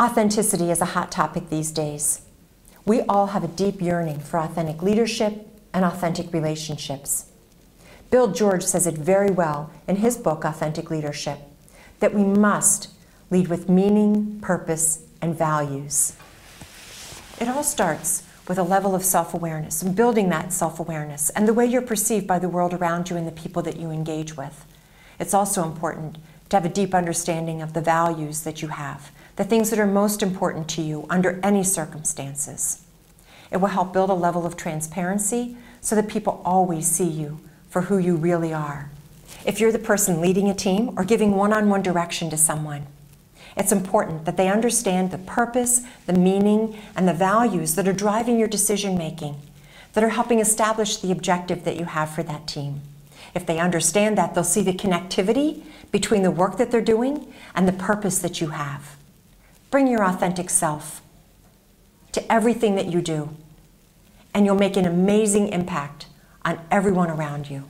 Authenticity is a hot topic these days. We all have a deep yearning for authentic leadership and authentic relationships. Bill George says it very well in his book, Authentic Leadership, that we must lead with meaning, purpose, and values. It all starts with a level of self-awareness and building that self-awareness and the way you're perceived by the world around you and the people that you engage with. It's also important to have a deep understanding of the values that you have, the things that are most important to you under any circumstances. It will help build a level of transparency so that people always see you for who you really are. If you're the person leading a team or giving one-on-one direction to someone, it's important that they understand the purpose, the meaning, and the values that are driving your decision-making, that are helping establish the objective that you have for that team. If they understand that, they'll see the connectivity between the work that they're doing and the purpose that you have. Bring your authentic self to everything that you do, and you'll make an amazing impact on everyone around you.